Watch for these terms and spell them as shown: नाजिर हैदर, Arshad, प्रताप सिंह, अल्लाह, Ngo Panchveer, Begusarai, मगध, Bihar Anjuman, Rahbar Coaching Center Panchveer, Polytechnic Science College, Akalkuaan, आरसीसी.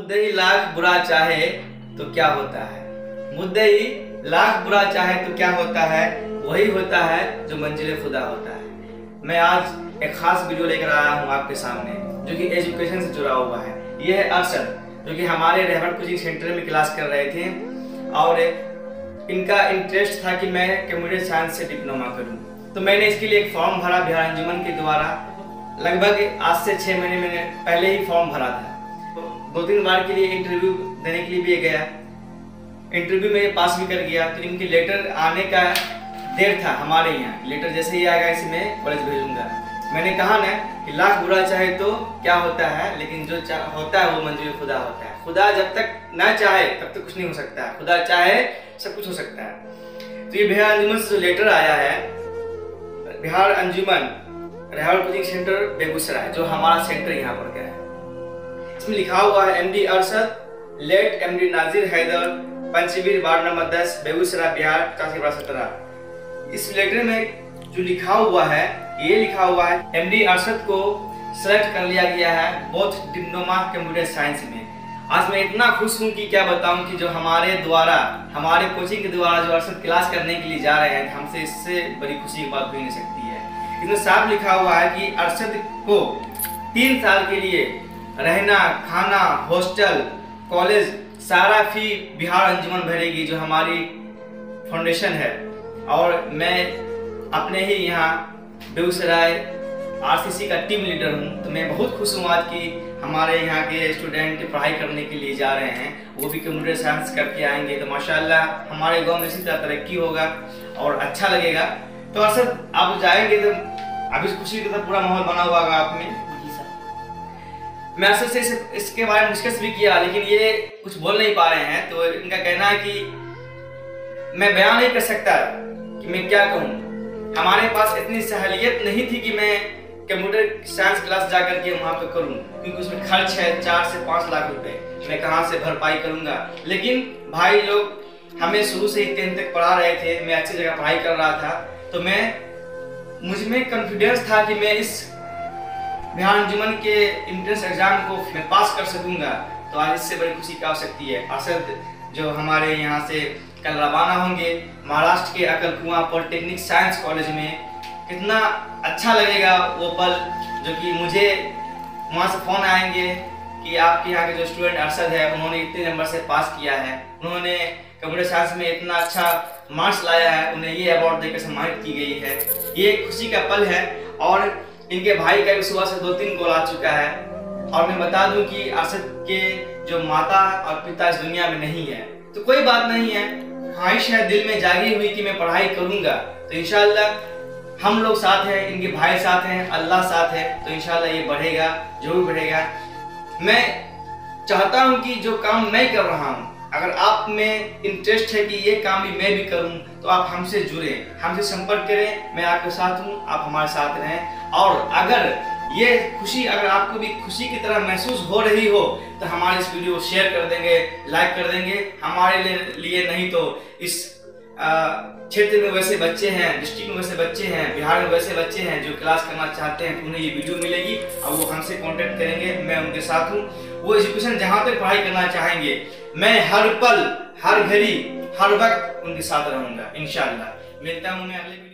मुद्दई लाख बुरा चाहे तो क्या होता है, मुद्दई लाख बुरा चाहे तो क्या होता है, वही होता है जो मंजिल खुदा होता है। मैं आज एक खास वीडियो लेकर आया हूँ आपके सामने जो कि एजुकेशन से जुड़ा हुआ है। यह है अर्शद जो कि हमारे रहबर कोचिंग सेंटर में क्लास कर रहे थे और इनका इंटरेस्ट था कि मैं कंप्यूटर साइंस से डिप्लोमा करूँ, तो मैंने इसके लिए एक फॉर्म भरा बिहार अंजुमन के द्वारा। लगभग आज से 6 महीने मैंने पहले ही फॉर्म भरा था। 2-3 बार के लिए इंटरव्यू देने के लिए भी गया, इंटरव्यू में पास भी कर गया, तो इनके लेटर आने का देर था हमारे यहाँ। लेटर जैसे ही आएगा इसे मैं कॉलेज भेजूंगा। मैंने कहा ना कि लाख बुरा चाहे तो क्या होता है, लेकिन जो होता है वो मंजिल खुदा होता है। खुदा जब तक ना चाहे तब तक कुछ नहीं हो सकता है, खुदा चाहे सब कुछ हो सकता है। तो ये बिहार अंजुमन से जो लेटर आया है, बिहार अंजुमन रहबर कोचिंग सेंटर बेगूसराय, जो हमारा सेंटर यहाँ पर गया है, इसमें लिखा हुआ है MD Arshad late MD नाजिर हैदर Panchvir ward number 10 Begusarai Bihar 85/17। इस लेटर में जो लिखा हुआ है, ये लिखा हुआ है एमडी अरशद को सेलेक्ट कर लिया गया है बोथ डिप्लोमा कंप्यूटर साइंस में। आज मैं इतना खुश हूँ कि क्या बताऊँ कि जो हमारे द्वारा, हमारे कोचिंग के द्वारा जो अरशद क्लास करने के लिए जा रहे हैं, हमसे इससे बड़ी खुशी की बात भी नहीं सकती है। इसमें साफ लिखा हुआ है कि अरशद को 3 साल के लिए रहना, खाना, हॉस्टल, कॉलेज, सारा फी बिहार अंजुमन भरेगी जो हमारी फाउंडेशन है। और मैं अपने ही यहाँ बेगूसराय आरसीसी का टीम लीडर हूँ, तो मैं बहुत खुश हूँ आज कि हमारे यहाँ के स्टूडेंट पढ़ाई करने के लिए जा रहे हैं, वो भी कंप्यूटर साइंस करके आएंगे, तो माशाल्लाह हमारे गांव में इसी तरह तरक्की होगा और अच्छा लगेगा। तो अरशद आप जाएंगे तो अभी खुशी का पूरा माहौल बना हुआ होगा आप में। मैं असल से इसके बारे में डिस्कस भी किया, लेकिन ये कुछ बोल नहीं पा रहे हैं, तो इनका कहना है कि मैं बयान नहीं कर सकता कि मैं क्या कहूँ, हमारे पास इतनी सहूलियत नहीं थी कि मैं कंप्यूटर साइंस क्लास जा करके वहाँ पर करूँ, क्योंकि उसमें खर्च है 4 से 5 लाख रुपए, मैं कहाँ से भरपाई करूँगा। लेकिन भाई लोग हमें शुरू से ही 10 तक पढ़ा रहे थे, मैं अच्छी जगह पढ़ाई कर रहा था, तो मैं मुझमें कॉन्फिडेंस था कि मैं इस बिहार अंजुमन के इंट्रेंस एग्जाम को मैं पास कर सकूंगा। तो आज इससे बड़ी खुशी की आवश्यकता है। अरशद जो हमारे यहाँ से कल रवाना होंगे महाराष्ट्र के अकलकुआं पॉलिटेक्निक साइंस कॉलेज में, कितना अच्छा लगेगा वो पल जो कि मुझे वहाँ से फ़ोन आएंगे कि आपके यहाँ के जो स्टूडेंट अरशद है उन्होंने इतने नंबर से पास किया है, उन्होंने कंप्यूटर साइंस में इतना अच्छा मार्क्स लाया है, उन्हें ये अवार्ड देकर सम्मानित की गई है। ये खुशी का पल है। और इनके भाई का भी सुबह से 2-3 गोल आ चुका है। और मैं बता दूं कि अरशद के जो माता और पिता इस दुनिया में नहीं है, तो कोई बात नहीं है, ख्वाहिश है दिल में जागी हुई कि मैं पढ़ाई करूंगा, तो इंशाल्लाह हम लोग साथ हैं, इनके भाई साथ हैं, अल्लाह साथ है, तो इंशाल्लाह ये बढ़ेगा, जरूर बढ़ेगा। मैं चाहता हूँ कि जो काम मैं कर रहा हूँ, अगर आप में इंटरेस्ट है कि ये काम भी मैं भी करूं, तो आप हमसे जुड़े, हमसे संपर्क करें, मैं आपके साथ हूं, आप हमारे साथ रहें। और अगर ये खुशी, अगर आपको भी खुशी की तरह महसूस हो रही हो, तो हमारे इस वीडियो को शेयर कर देंगे, लाइक कर देंगे। हमारे लिए नहीं तो इस क्षेत्र में वैसे बच्चे हैं, डिस्ट्रिक्ट में वैसे बच्चे हैं, बिहार में वैसे बच्चे हैं जो क्लास करना चाहते हैं, तो उन्हें ये वीडियो मिलेगी और वो हमसे कॉन्टेक्ट करेंगे, मैं उनके साथ हूँ। वो एजुकेशन जहाँ तक पढ़ाई करना चाहेंगे, मैं हर पल, हर घड़ी, हर वक्त उनके साथ रहूँगा इंशाल्लाह। मिलता हूँ मैं अगले